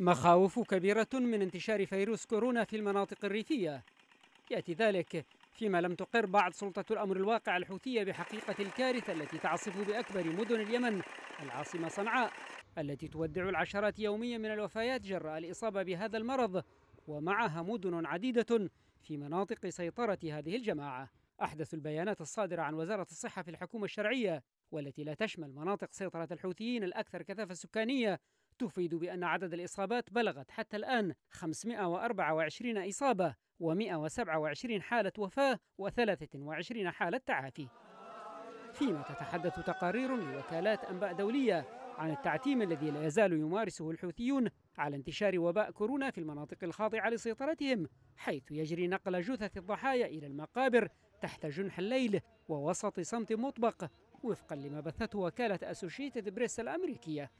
مخاوف كبيرة من انتشار فيروس كورونا في المناطق الريفية، يأتي ذلك فيما لم تقر بعد سلطة الأمر الواقع الحوثية بحقيقة الكارثة التي تعصف بأكبر مدن اليمن العاصمة صنعاء، التي تودع العشرات يوميا من الوفيات جراء الإصابة بهذا المرض، ومعها مدن عديدة في مناطق سيطرة هذه الجماعة. أحدث البيانات الصادرة عن وزارة الصحة في الحكومة الشرعية، والتي لا تشمل مناطق سيطرة الحوثيين الأكثر كثافة سكانية، تفيد بأن عدد الإصابات بلغت حتى الآن 524 إصابة، و127 حالة وفاة، و23 حالة تعافي. فيما تتحدث تقارير لوكالات أنباء دولية عن التعتيم الذي لا يزال يمارسه الحوثيون على انتشار وباء كورونا في المناطق الخاضعة لسيطرتهم، حيث يجري نقل جثث الضحايا إلى المقابر تحت جنح الليل ووسط صمت مطبق، وفقا لما بثته وكالة أسوشيتد بريس الأمريكية.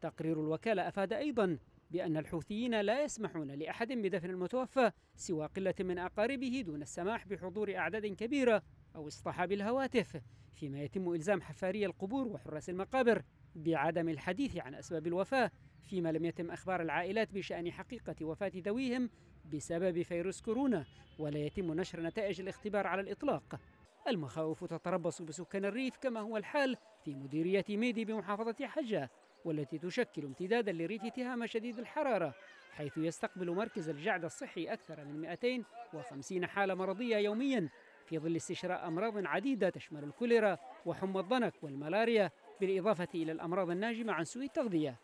تقرير الوكالة أفاد أيضا بأن الحوثيين لا يسمحون لأحد بدفن المتوفى سوى قلة من أقاربه، دون السماح بحضور أعداد كبيرة أو اصطحاب الهواتف، فيما يتم إلزام حفاري القبور وحراس المقابر بعدم الحديث عن أسباب الوفاة، فيما لم يتم أخبار العائلات بشأن حقيقة وفاة ذويهم بسبب فيروس كورونا، ولا يتم نشر نتائج الاختبار على الإطلاق. المخاوف تتربص بسكان الريف، كما هو الحال في مديرية ميدي بمحافظة حجة، والتي تشكل امتدادا لريف تهامة شديد الحرارة، حيث يستقبل مركز الجعد الصحي أكثر من 250 حالة مرضية يوميا، في ظل استشراء أمراض عديدة تشمل الكوليرا وحمى الضنك والملاريا، بالإضافة إلى الأمراض الناجمة عن سوء التغذية.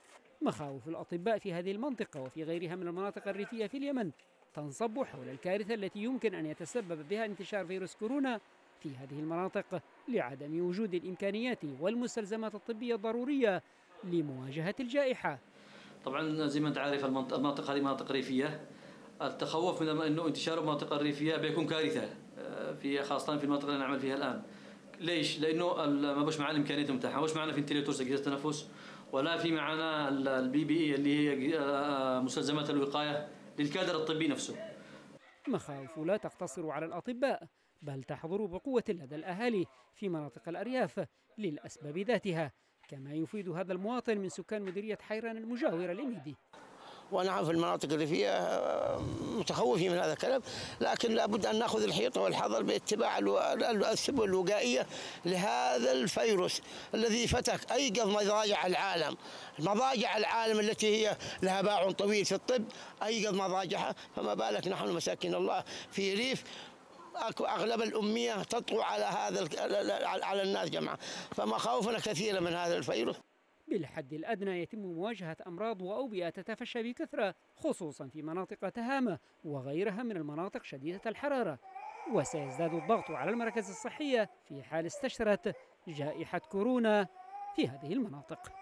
مخاوف الأطباء في هذه المنطقة وفي غيرها من المناطق الريفية في اليمن تنصب حول الكارثة التي يمكن أن يتسبب بها انتشار فيروس كورونا في هذه المناطق، لعدم وجود الإمكانيات والمستلزمات الطبية الضرورية لمواجهة الجائحة. طبعا زي ما انت عارف المناطق هذه مناطق ريفية، التخوف من انه انتشاره المناطق الريفية بيكون كارثة، في خاصة في المناطق اللي نعمل فيها الآن. ليش؟ لانه ما بش معنا الامكانيات متاحه، ما بش معنا فنتيليتورز اجهزه تنفس، ولا في معنا البي بي اي اللي هي مستلزمات الوقايه للكادر الطبي نفسه. مخاوف لا تقتصر على الاطباء، بل تحضر بقوه لدى الاهالي في مناطق الارياف للاسباب ذاتها، كما يفيد هذا المواطن من سكان مديريه حيران المجاوره لميدي. وانا عارف المناطق الريفيه متخوفين من هذا الكلام، لكن لابد ان ناخذ الحيطه والحذر باتباع الاسباب الوقائيه لهذا الفيروس الذي فتك ايقظ مضاجع العالم. مضاجع العالم التي هي لها باع طويل في الطب ايقظ مضاجعها، فما بالك نحن مساكين الله في ريف اغلب الاميه تطغو على هذا على الناس جمعاء، فمخاوفنا كثيره من هذا الفيروس. بالحد الأدنى يتم مواجهة أمراض وأوبئة تتفشى بكثرة، خصوصا في مناطق تهامة وغيرها من المناطق شديدة الحرارة، وسيزداد الضغط على المراكز الصحية في حال استشرت جائحة كورونا في هذه المناطق.